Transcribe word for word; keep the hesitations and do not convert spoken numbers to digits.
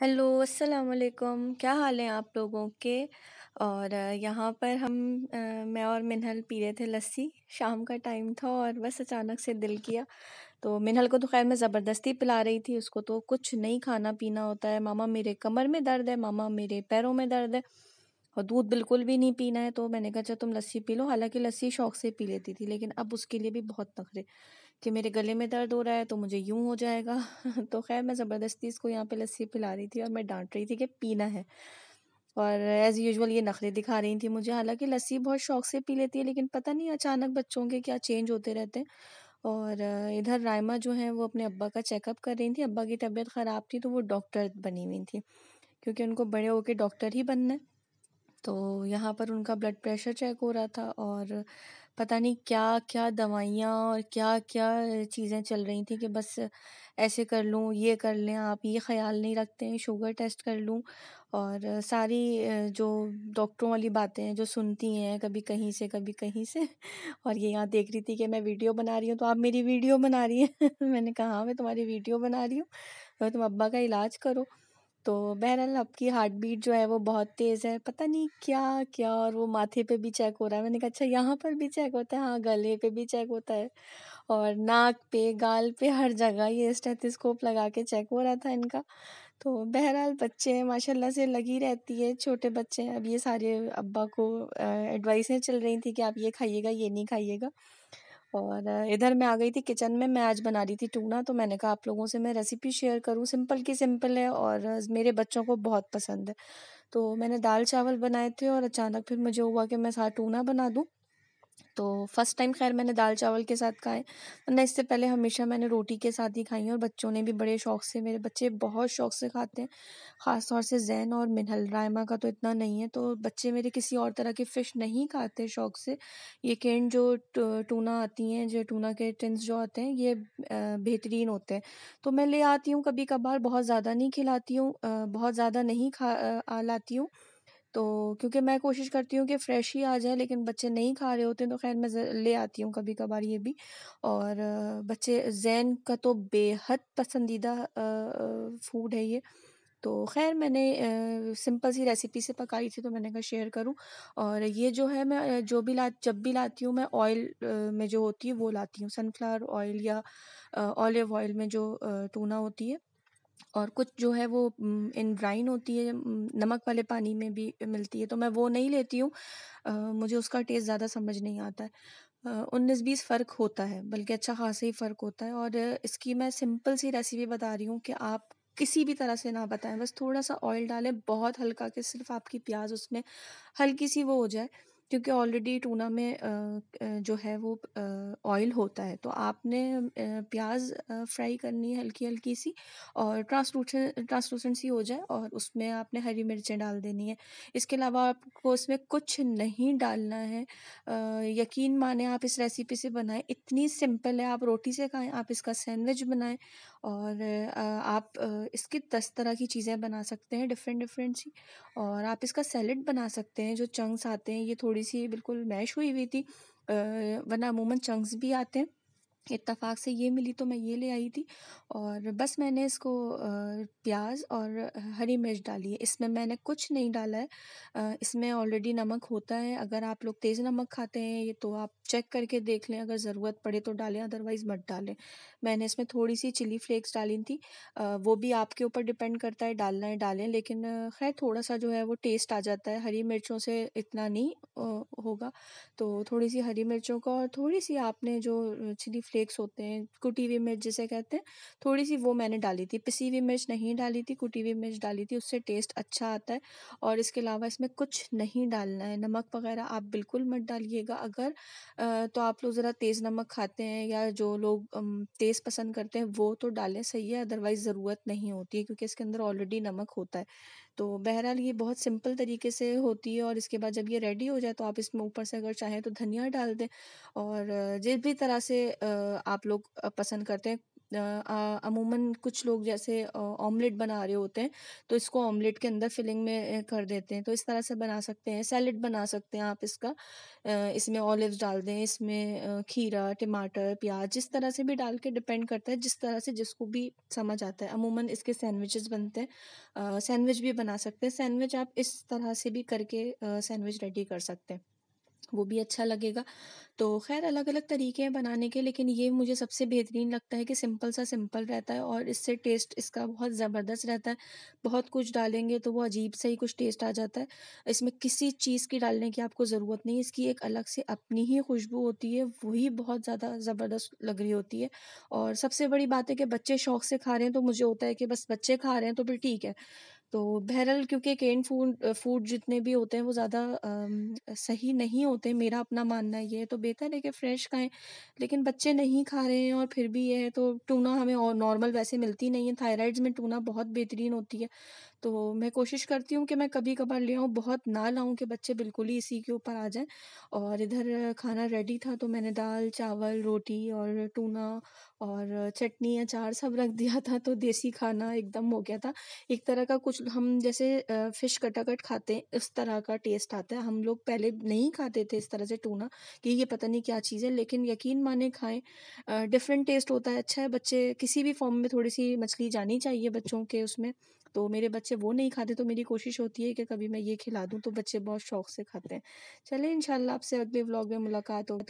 Hello, अस्सलाम वालेकुम। क्या हाल हैं आप लोगों के? और अ, यहाँ पर हम अ, मैं और मिनहल पी रहे थे लस्सी। शाम का टाइम था और बस अचानक से दिल किया, तो मिनहल को तो खैर मैं ज़बरदस्ती पिला रही थी। उसको तो कुछ नहीं खाना पीना होता है। मामा मेरे कमर में दर्द है, मामा मेरे पैरों में दर्द है, और दूध बिल्कुल भी नहीं पीना है। तो मैंने कहा चल तुम लस्सी पी लो। हालांकि लस्सी शौक से पी लेती थी, लेकिन अब उसके लिए भी बहुत नखरे कि मेरे गले में दर्द हो रहा है तो मुझे यूं हो जाएगा। तो खैर मैं ज़बरदस्ती इसको यहाँ पे लस्सी पिला रही थी और मैं डांट रही थी कि पीना है, और एज़ यूजुअल ये नखरे दिखा रही थी मुझे। हालांकि लस्सी बहुत शौक से पी लेती है, लेकिन पता नहीं अचानक बच्चों के क्या चेंज होते रहते हैं। और अ, इधर रायमा जो है वो अपने अब्बा का चेकअप कर रही थी। अब्बा की तबीयत ख़राब थी, तो वो डॉक्टर बनी हुई थी क्योंकि उनको बड़े होके डॉक्टर ही बनना है। तो यहाँ पर उनका ब्लड प्रेशर चेक हो रहा था, और पता नहीं क्या क्या दवाइयाँ और क्या क्या चीज़ें चल रही थी कि बस ऐसे कर लूँ, ये कर लें, आप ये ख्याल नहीं रखते हैं, शुगर टेस्ट कर लूँ, और सारी अ, जो डॉक्टरों वाली बातें हैं जो सुनती हैं कभी कहीं से कभी कहीं से। और ये यहाँ देख रही थी कि मैं वीडियो बना रही हूँ, तो आप मेरी वीडियो बना रही हैं। मैंने कहा हाँ मैं तुम्हारी वीडियो बना रही हूँ, और तुम अब्बा का इलाज करो। तो बहरहाल आपकी हार्ट बीट जो है वो बहुत तेज़ है, पता नहीं क्या क्या। और वो माथे पे भी चेक हो रहा है। मैंने कहा अच्छा यहाँ पर भी चेक होता है? हाँ, गले पे भी चेक होता है, और नाक पे, गाल पे, हर जगह ये स्टेथोस्कोप लगा के चेक हो रहा था इनका। तो बहरहाल बच्चे हैं माशाल्लाह से, लगी रहती है, छोटे बच्चे हैं। अब ये सारे अब्बा को एडवाइसें चल रही थी कि आप ये खाइएगा, ये नहीं खाइएगा। और अ, इधर मैं आ गई थी किचन में। मैं आज बना रही थी टूना, तो मैंने कहा आप लोगों से मैं रेसिपी शेयर करूं। सिंपल की सिंपल है, और अ, मेरे बच्चों को बहुत पसंद है। तो मैंने दाल चावल बनाए थे, और अचानक फिर मुझे हुआ कि मैं साथ टूना बना दूं। तो फर्स्ट टाइम खैर मैंने दाल चावल के साथ खाए, वरना इससे पहले हमेशा मैंने रोटी के साथ ही खाई हैं। और बच्चों ने भी बड़े शौक से, मेरे बच्चे बहुत शौक से खाते हैं, ख़ास तौर से जैन और मिनहल। रायमा का तो इतना नहीं है। तो बच्चे मेरे किसी और तरह की फ़िश नहीं खाते शौक से। ये केन जो ट- टूना आती हैं, जो टूना के टिन्स जो आते हैं, ये अ, बेहतरीन होते हैं। तो मैं ले आती हूँ कभी कभार, बहुत ज़्यादा नहीं खिलाती हूँ, अ, बहुत ज़्यादा नहीं खा अ, आ लाती हूँ, तो क्योंकि मैं कोशिश करती हूँ कि फ्रेश ही आ जाए, लेकिन बच्चे नहीं खा रहे होते हैं, तो खैर मैं ज़- ले आती हूँ कभी कभार ये भी। और अ, बच्चे, जैन का तो बेहद पसंदीदा फूड है ये। तो खैर मैंने अ, सिंपल सी रेसिपी से पकाई थी, तो मैंने कहा शेयर करूं। और ये जो है मैं अ, जो भी ला जब भी लाती हूँ, मैं ऑयल अ, में जो होती है वो लाती हूँ, सनफ्लावर ऑयल या ऑलिव ऑयल में जो अ, टूना होती है। और कुछ जो है वो म, इन ब्राइन होती है, म, नमक वाले पानी में भी मिलती है, तो मैं वो नहीं लेती हूँ। अ, मुझे उसका टेस्ट ज़्यादा समझ नहीं आता है। उन्नीस बीस फ़र्क होता है, बल्कि अच्छा खासा ही फ़र्क होता है। और अ, इसकी मैं सिंपल सी रेसिपी बता रही हूँ कि आप किसी भी तरह से ना बताएं, बस थोड़ा सा ऑयल डालें, बहुत हल्का, कि सिर्फ आपकी प्याज उसमें हल्की सी वो हो जाए, क्योंकि ऑलरेडी टूना में अ, अ, जो है वो ऑयल होता है। तो आपने अ, प्याज फ्राई करनी है हल्की हल्की सी, और ट्रांसलूसेंट ट्रांसलूसेंट सी हो जाए, और उसमें आपने हरी मिर्चें डाल देनी है। इसके अलावा आपको इसमें कुछ नहीं डालना है। अ, यकीन माने आप इस रेसिपी से बनाएं, इतनी सिंपल है। आप रोटी से खाएं, आप इसका सैंडविच बनाएं, और अ, आप अ, इसकी दस तरह की चीज़ें बना सकते हैं, डिफरेंट डिफरेंट सी। और आप इसका सैलड बना सकते हैं, जो चंक्स आते हैं, ये थोड़ी सी बिल्कुल मैश हुई हुई थी, अ, वरना अमूमन चंक्स भी आते हैं। इत्तेफाक से ये मिली तो मैं ये ले आई थी। और बस मैंने इसको अ, प्याज और हरी मिर्च डाली है, इसमें मैंने कुछ नहीं डाला है। अ, इसमें ऑलरेडी नमक होता है, अगर आप लोग तेज़ नमक खाते हैं ये तो आप चेक करके देख लें, अगर ज़रूरत पड़े तो डालें, अदरवाइज़ मत डालें। मैंने इसमें थोड़ी सी चिली फ्लेक्स डाली थी, अ, वो भी आपके ऊपर डिपेंड करता है, डालना है डालें, लेकिन अ, खैर थोड़ा सा जो है वो टेस्ट आ जाता है हरी मिर्चों से, इतना नहीं अ, होगा। तो थोड़ी सी हरी मिर्चों का, और थोड़ी सी आपने जो चिली फ्लेक्स होते हैं, कुटी हुई मिर्च जिसे कहते हैं, थोड़ी सी वो मैंने डाली थी, पिसी हुई मिर्च नहीं डाली थी, कुटी हुई मिर्च डाली थी, उससे टेस्ट अच्छा आता है। और इसके अलावा इसमें कुछ नहीं डालना है, नमक वगैरह आप बिल्कुल मत डालिएगा। अगर अ, तो आप लोग ज़रा तेज़ नमक खाते हैं, या जो लोग अम, तेज़ पसंद करते हैं वो तो डालें, सही है, अदरवाइज़ ज़रूरत नहीं होती है, क्योंकि इसके अंदर ऑलरेडी नमक होता है। तो बहरहाल ये बहुत सिंपल तरीके से होती है। और इसके बाद जब ये रेडी हो जाए, तो आप इसमें ऊपर से अगर चाहें तो धनिया डाल दें, और अ, जिस भी तरह से अ, आप लोग अ, पसंद करते हैं अ, आ, अमूमन कुछ लोग जैसे अ, ऑमलेट बना रहे होते हैं तो इसको ऑमलेट के अंदर फिलिंग में अ, कर देते हैं, तो इस तरह से बना सकते हैं। सैलेड बना सकते हैं आप इसका, अ, इसमें ऑलिव्स डाल दें, इसमें अ, खीरा, टमाटर, प्याज, जिस तरह से भी डाल के, डिपेंड करता है जिस तरह से जिसको भी समझ आता है। अमूमन इसके सैंडविचेस बनते हैं, सैंडविच भी बना सकते हैं। सैंडविच आप इस तरह से भी करके सैंडविच रेडी कर सकते हैं, वो भी अच्छा लगेगा। तो खैर अलग अलग तरीके हैं बनाने के, लेकिन ये मुझे सबसे बेहतरीन लगता है कि सिंपल सा सिंपल रहता है और इससे टेस्ट इसका बहुत ज़बरदस्त रहता है। बहुत कुछ डालेंगे तो वो अजीब सा ही कुछ टेस्ट आ जाता है, इसमें किसी चीज़ की डालने की आपको ज़रूरत नहीं है। इसकी एक अलग से अपनी ही खुशबू होती है, वही बहुत ज़्यादा ज़बरदस्त लग रही होती है। और सबसे बड़ी बात है कि बच्चे शौक से खा रहे हैं, तो मुझे होता है कि बस बच्चे खा रहे हैं तो फिर ठीक है। तो बहरहाल क्योंकि केन फूड फूड जितने भी होते हैं वो ज़्यादा अम, सही नहीं होते, मेरा अपना मानना ये है। तो बेहतर है कि फ्रेश खाएं, लेकिन बच्चे नहीं खा रहे हैं और फिर भी ये है। तो टूना हमें और नॉर्मल वैसे मिलती नहीं है, थायराइड्स में टूना बहुत बेहतरीन होती है। तो मैं कोशिश करती हूँ कि मैं कभी कभार ले आऊँ, बहुत ना लाऊं कि बच्चे बिल्कुल ही इसी के ऊपर आ जाएं। और इधर खाना रेडी था तो मैंने दाल, चावल, रोटी और टूना और चटनी, अचार सब रख दिया था, तो देसी खाना एकदम हो गया था। एक तरह का कुछ हम जैसे फिश कटाकट खाते हैं उस तरह का टेस्ट आता है। हम लोग पहले नहीं खाते थे इस तरह से टूना, कि ये पता नहीं क्या चीज़ है, लेकिन यकीन माने खाएं, डिफरेंट टेस्ट होता है, अच्छा है। बच्चे किसी भी फॉर्म में थोड़ी सी मछली जानी चाहिए बच्चों के उसमें, तो मेरे बच्चे वो नहीं खाते, तो मेरी कोशिश होती है कि कभी मैं ये खिला दूं, तो बच्चे बहुत शौक से खाते हैं। चले इंशाल्लाह आपसे अगले व्लॉग में मुलाकात हो।